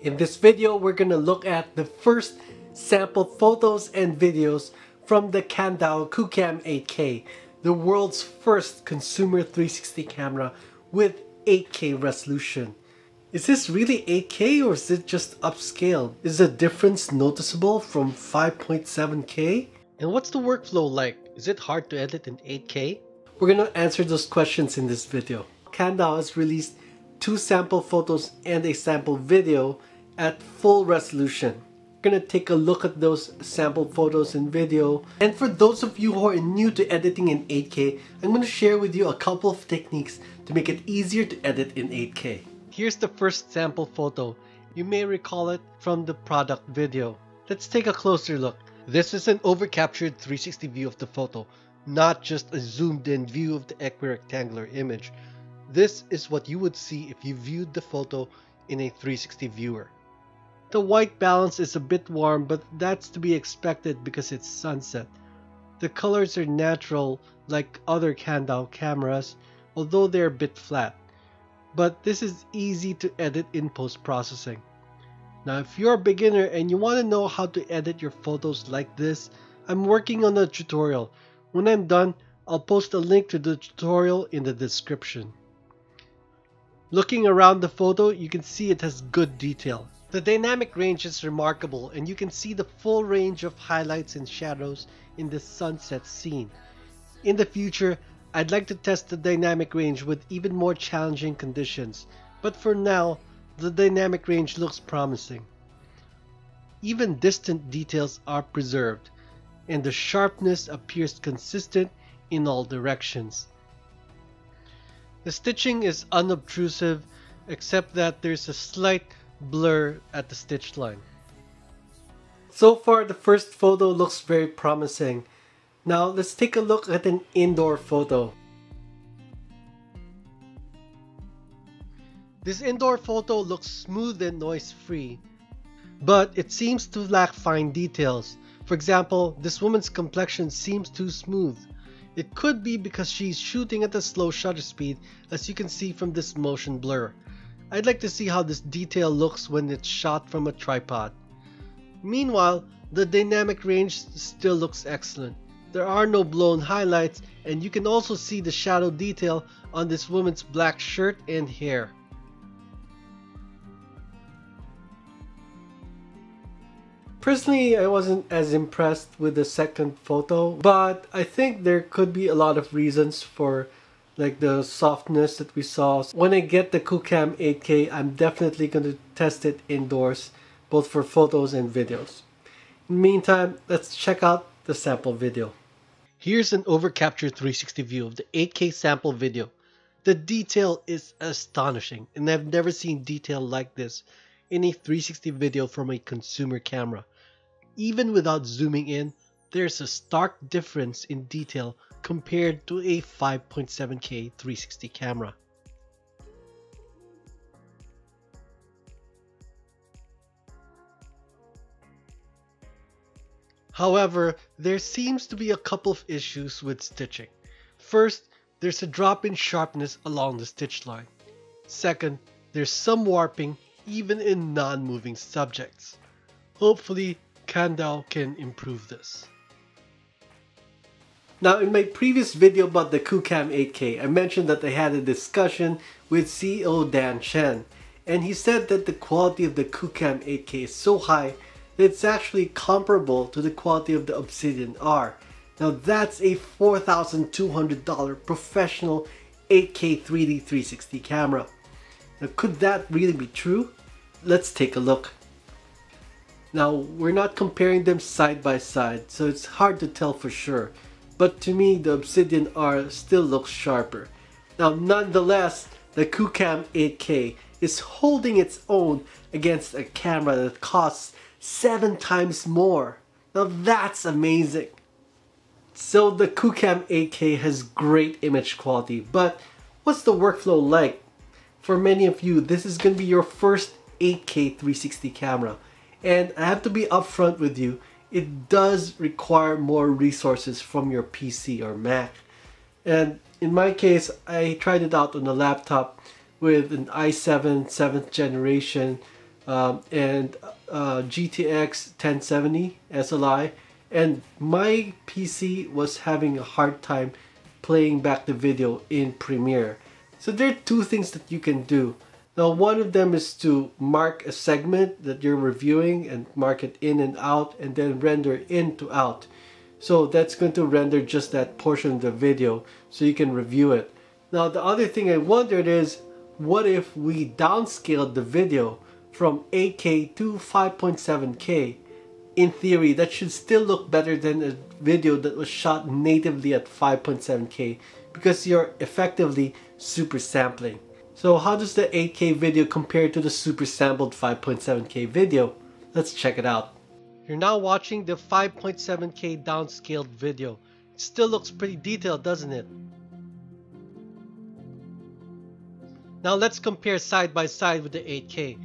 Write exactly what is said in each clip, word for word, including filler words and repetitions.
In this video, we're gonna look at the first sample photos and videos from the Kandao Qoocam eight K, the world's first consumer three sixty camera with eight K resolution. Is this really eight K or is it just upscaled? Is the difference noticeable from five point seven K? And what's the workflow like? Is it hard to edit in eight K? We're gonna answer those questions in this video. Kandao has released two sample photos and a sample video at full resolution. We're gonna take a look at those sample photos and video. And for those of you who are new to editing in eight K, I'm gonna share with you a couple of techniques to make it easier to edit in eight K. Here's the first sample photo. You may recall it from the product video. Let's take a closer look. This is an overcaptured three sixty view of the photo, not just a zoomed in view of the equirectangular image. This is what you would see if you viewed the photo in a three sixty viewer. The white balance is a bit warm, but that's to be expected because it's sunset. The colors are natural like other Kandao cameras, although they're a bit flat. But this is easy to edit in post-processing. Now if you're a beginner and you want to know how to edit your photos like this, I'm working on a tutorial. When I'm done, I'll post a link to the tutorial in the description. Looking around the photo, you can see it has good detail. The dynamic range is remarkable and you can see the full range of highlights and shadows in this sunset scene. In the future, I'd like to test the dynamic range with even more challenging conditions, but for now, the dynamic range looks promising. Even distant details are preserved, and the sharpness appears consistent in all directions. The stitching is unobtrusive, except that there's a slight blur at the stitch line. So far, the first photo looks very promising. Now let's take a look at an indoor photo. This indoor photo looks smooth and noise-free, but it seems to lack fine details. For example, this woman's complexion seems too smooth. It could be because she's shooting at a slow shutter speed, as you can see from this motion blur. I'd like to see how this detail looks when it's shot from a tripod. Meanwhile, the dynamic range still looks excellent. There are no blown highlights, and you can also see the shadow detail on this woman's black shirt and hair. Personally, I wasn't as impressed with the second photo, but I think there could be a lot of reasons for like the softness that we saw. When I get the Qoocam eight K, I'm definitely going to test it indoors, both for photos and videos. In the meantime, let's check out the sample video. Here's an overcaptured three sixty view of the eight K sample video. The detail is astonishing, and I've never seen detail like this in a three sixty video from a consumer camera. Even without zooming in, there's a stark difference in detail compared to a five point seven K three sixty camera. However, there seems to be a couple of issues with stitching. First, there's a drop in sharpness along the stitch line. Second, there's some warping even in non-moving subjects. Hopefully, Kandao can improve this. Now, in my previous video about the Qoocam eight K, I mentioned that I had a discussion with C E O Dan Chen, and he said that the quality of the Qoocam eight K is so high it's actually comparable to the quality of the Obsidian R. Now that's a four thousand two hundred dollar professional eight K three D three sixty camera. Now could that really be true? Let's take a look. Now we're not comparing them side by side, so it's hard to tell for sure. But to me, the Obsidian R still looks sharper. Now nonetheless, the Qoocam eight K is holding its own against a camera that costs seven times more. Now that's amazing. So the Qoocam eight K has great image quality, but what's the workflow like? For many of you, this is going to be your first eight K three sixty camera, and I have to be upfront with you, it does require more resources from your P C or Mac. And in my case, I tried it out on a laptop with an i seven seventh generation um, and uh, G T X ten seventy S L I, and my P C was having a hard time playing back the video in Premiere. So there are two things that you can do. Now, one of them is to mark a segment that you're reviewing and mark it in and out, and then render in to out. So that's going to render just that portion of the video so you can review it. Now, the other thing I wondered is, what if we downscaled the video from eight K to five point seven K? In theory, that should still look better than a video that was shot natively at five point seven K, because you're effectively super sampling. So how does the eight K video compare to the super sampled five point seven K video? Let's check it out. You're now watching the five point seven K downscaled video. It still looks pretty detailed, doesn't it? Now let's compare side by side with the eight K.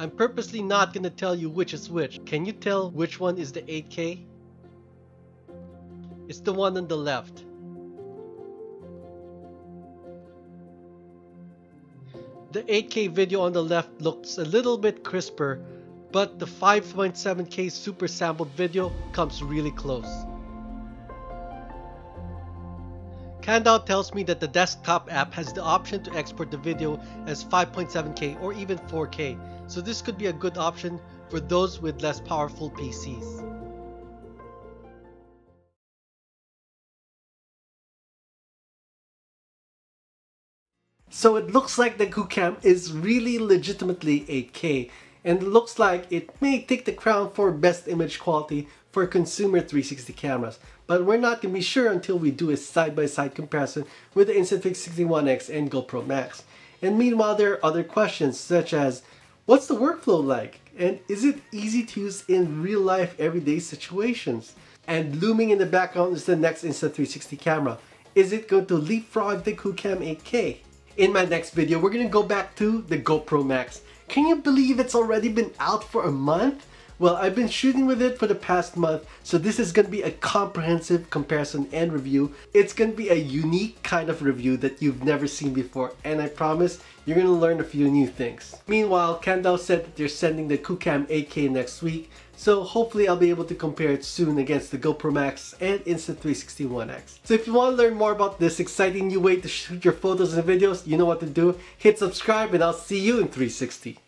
I'm purposely not going to tell you which is which. Can you tell which one is the eight K? It's the one on the left. The eight K video on the left looks a little bit crisper, but the five point seven K super sampled video comes really close. Kandao tells me that the desktop app has the option to export the video as five point seven K or even four K, so this could be a good option for those with less powerful P Cs. So it looks like the Qoocam is really legitimately eight K, and it looks like it may take the crown for best image quality for consumer three sixty cameras, but we're not going to be sure until we do a side-by-side comparison with the Insta three sixty One X and GoPro MAX. And meanwhile, there are other questions such as, what's the workflow like? And is it easy to use in real-life everyday situations? And looming in the background is the next Insta three sixty camera. Is it going to leapfrog the Qoocam eight K? In my next video, we're going to go back to the GoPro MAX. Can you believe it's already been out for a month? Well, I've been shooting with it for the past month, so this is going to be a comprehensive comparison and review. It's going to be a unique kind of review that you've never seen before, and I promise you're going to learn a few new things. Meanwhile, Kandao said that they're sending the Qoocam eight K next week, so hopefully I'll be able to compare it soon against the GoPro MAX and Insta three sixty One X. So if you want to learn more about this exciting new way to shoot your photos and videos, you know what to do. Hit subscribe, and I'll see you in three sixty.